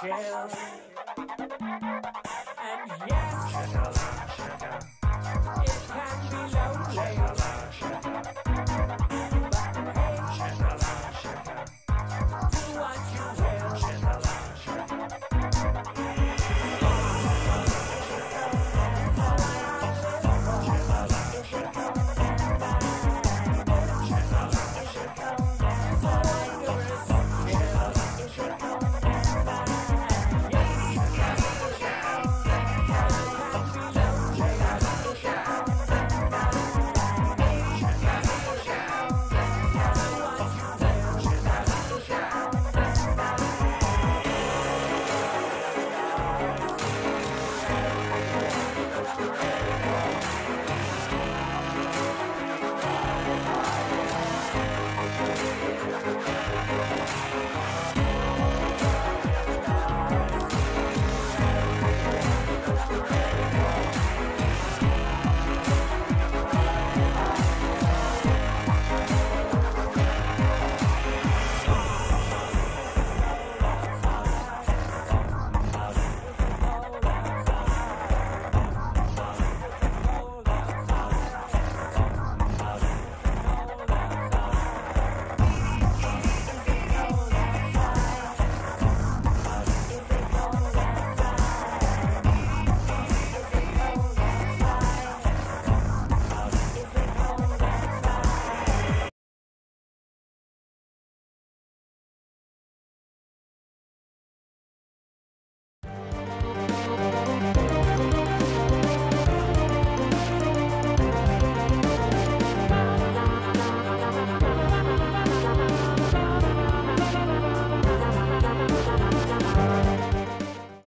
Chill. And yes,